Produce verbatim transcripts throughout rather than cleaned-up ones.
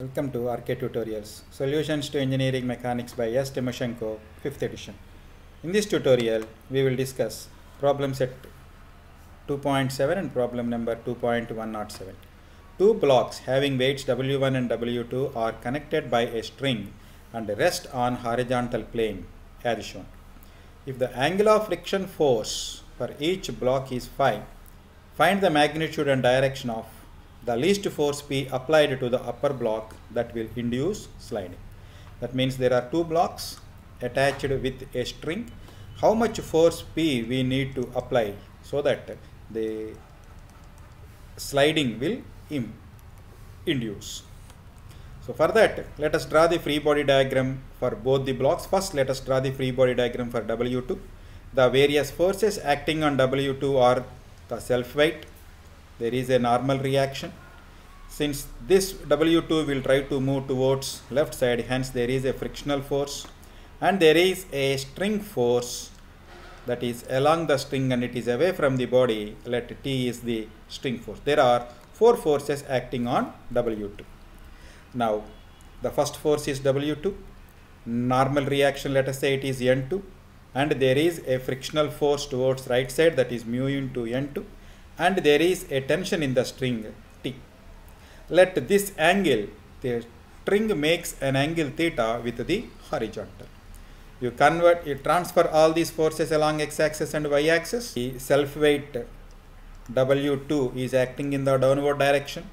Welcome to R K Tutorials, Solutions to Engineering Mechanics by S. Timoshenko, fifth edition. In this tutorial, we will discuss problem set two point seven and problem number two point one zero seven. Two blocks having weights W one and W two are connected by a string and rest on horizontal plane as shown. If the angle of friction force for each block is phi, find the magnitude and direction of the least force P applied to the upper block that will induce sliding. That means there are two blocks attached with a string. How much force P we need to apply so that the sliding will induce. So for that, let us draw the free body diagram for both the blocks. First, let us draw the free body diagram for W two. The various forces acting on W two are the self weight. There is a normal reaction. Since this W two will try to move towards left side, hence there is a frictional force, and there is a string force that is along the string and it is away from the body. Let T is the string force. There are four forces acting on W two. Now the first force is W two. Normal reaction, let us say it is N two, and there is a frictional force towards right side that is mu into N two. And there is a tension in the string T. Let this angle, the string makes an angle theta with the horizontal. You convert, you transfer all these forces along x-axis and y-axis. The self-weight W two is acting in the downward direction.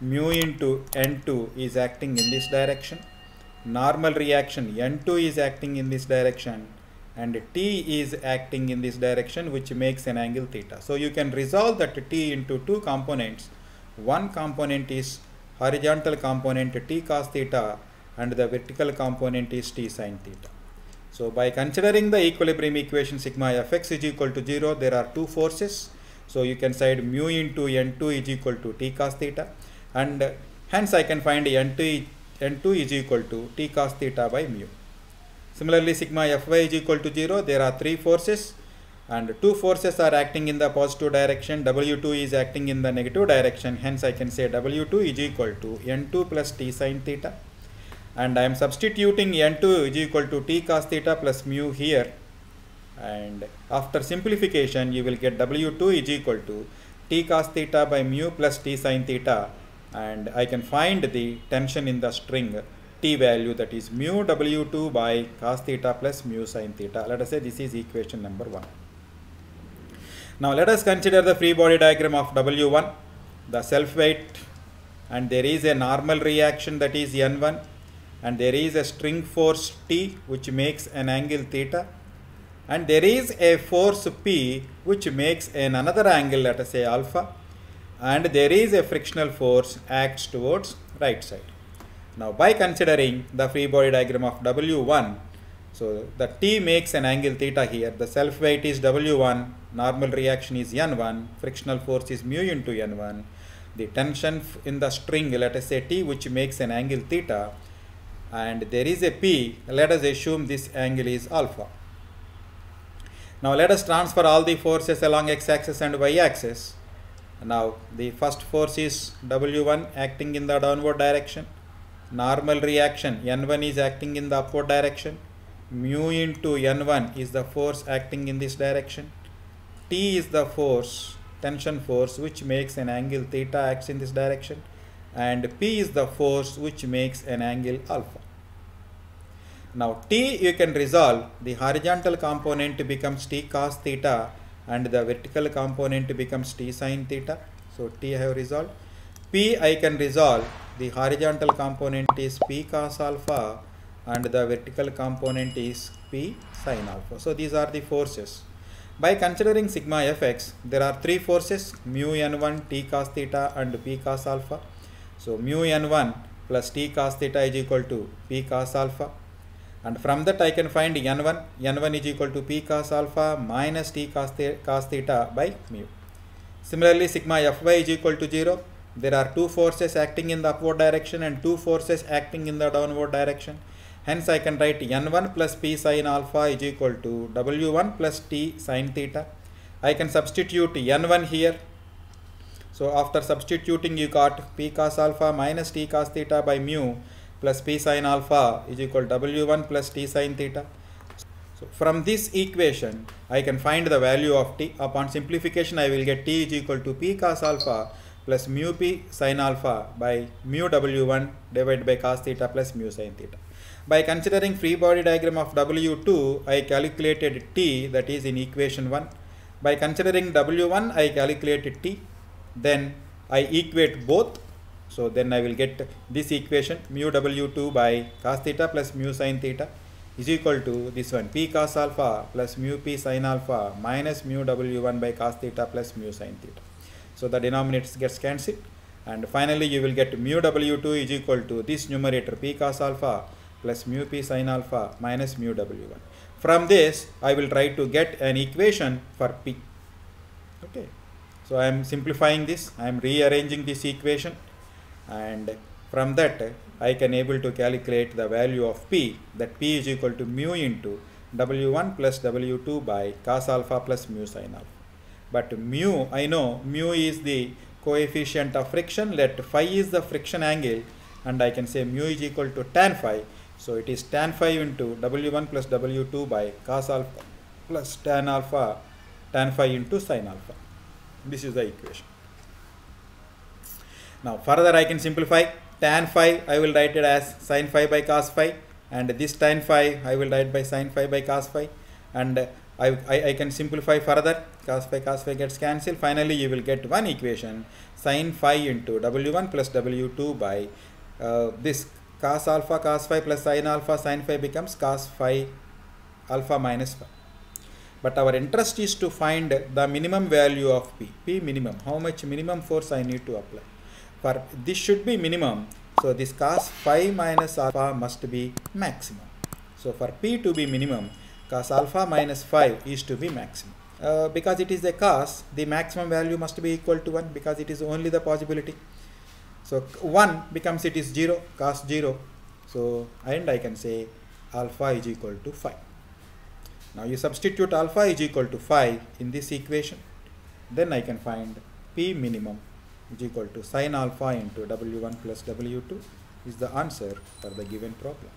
Mu into N two is acting in this direction. Normal reaction N two is acting in this direction. And T is acting in this direction, which makes an angle theta. So you can resolve that T into two components. One component is horizontal component T cos theta and the vertical component is T sin theta. So by considering the equilibrium equation sigma fx is equal to zero, there are two forces. So you can side mu into N two is equal to T cos theta, and hence I can find N two, N two is equal to T cos theta by mu. Similarly, sigma Fy is equal to zero. There are three forces, and two forces are acting in the positive direction. W two is acting in the negative direction. Hence, I can say W two is equal to N two plus T sin theta. And I am substituting N two is equal to T cos theta plus mu here. And after simplification, you will get W two is equal to T cos theta by mu plus T sin theta. And I can find the tension in the string T value, that is mu W two by cos theta plus mu sin theta. Let us say this is equation number one. Now let us consider the free body diagram of W one, the self weight, and there is a normal reaction that is N one, and there is a string force T which makes an angle theta, and there is a force P which makes an another angle, let us say alpha, and there is a frictional force acts towards right side. Now by considering the free body diagram of W one, so the T makes an angle theta here, the self weight is W one, normal reaction is N one, frictional force is mu into N one, the tension in the string, let us say T, which makes an angle theta, and there is a P, let us assume this angle is alpha. Now let us transfer all the forces along x-axis and y-axis. Now the first force is W one acting in the downward direction. Normal reaction N one is acting in the upward direction. Mu into N one is the force acting in this direction. T is the force, tension force, which makes an angle theta, acts in this direction. And P is the force which makes an angle alpha. Now T you can resolve. The horizontal component becomes T cos theta and the vertical component becomes T sin theta. So T I have resolved. P I can resolve. The horizontal component is P cos alpha and the vertical component is P sin alpha. So these are the forces. By considering sigma Fx, there are three forces, mu N one, T cos theta and P cos alpha. So mu N one plus T cos theta is equal to P cos alpha. And from that I can find N one. N one is equal to P cos alpha minus T cos theta by mu. Similarly, sigma Fy is equal to zero. There are two forces acting in the upward direction and two forces acting in the downward direction. Hence I can write N one plus P sin alpha is equal to W one plus T sin theta. I can substitute N one here So after substituting, you got p cos alpha minus t cos theta by mu plus p sin alpha is equal to w one plus t sin theta. So from this equation, I can find the value of t. Upon simplification, I will get t is equal to p cos alpha plus mu p sin alpha by mu w one divided by cos theta plus mu sin theta. By considering free body diagram of w two, I calculated t, that is in equation one. By considering w one, I calculated t. Then I equate both. So then I will get this equation mu w two by cos theta plus mu sin theta is equal to this one, p cos alpha plus mu p sin alpha minus mu w one by cos theta plus mu sin theta. So the denominator gets cancelled, and finally you will get mu w two is equal to this numerator p cos alpha plus mu p sin alpha minus mu w one. From this I will try to get an equation for p. Okay. So I am simplifying this, I am rearranging this equation, and from that I can able to calculate the value of p, that p is equal to mu into w one plus w two by cos alpha plus mu sin alpha. But mu, I know mu is the coefficient of friction, let phi is the friction angle, and I can say mu is equal to tan phi. So it is tan phi into w one plus w two by cos alpha plus tan alpha, tan phi into sin alpha. This is the equation. Now further I can simplify. Tan phi I will write it as sin phi by cos phi, and this tan phi I will write by sin phi by cos phi, and I, I, I can simplify further. Cos phi cos phi gets cancelled. Finally you will get one equation, sin phi into w one plus w two by uh, this cos alpha cos phi plus sin alpha, sin phi becomes cos phi alpha minus phi. But our interest is to find the minimum value of p, p minimum, how much minimum force I need to apply. For this should be minimum, so this cos phi minus alpha must be maximum. So for p to be minimum, cos alpha minus phi is to be maximum. Uh, because it is a cos, the maximum value must be equal to one, because it is only the possibility. So one becomes it is zero, cos zero. So and I can say alpha is equal to phi. Now you substitute alpha is equal to phi in this equation. Then I can find p minimum is equal to sin alpha into w one plus w two is the answer for the given problem.